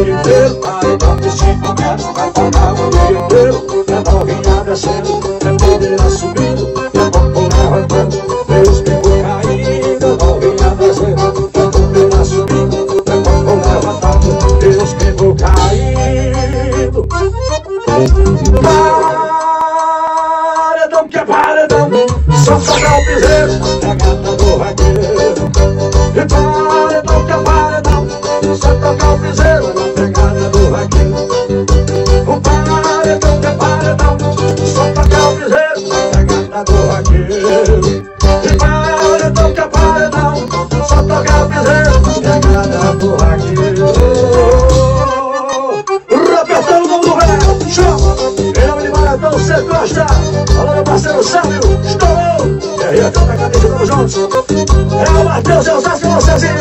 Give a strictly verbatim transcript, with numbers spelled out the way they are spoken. Paredão que é paredão, só pagar o bezerro da gata do vaqueiro. Paredão que é paredão, só tocar o bezerro na pegada do vaqueiro. O paredão que é paredão, só tocar o bezerro na pegada do vaqueiro. Paredão que é paredão, só tocar o bezerro na pegada do vaqueiro. Alô, meu parceiro Sérgio, estourou! E aí, a toda a cabeça, tamo juntos! É o Matheus, é o Sérgio, é o Sérgio!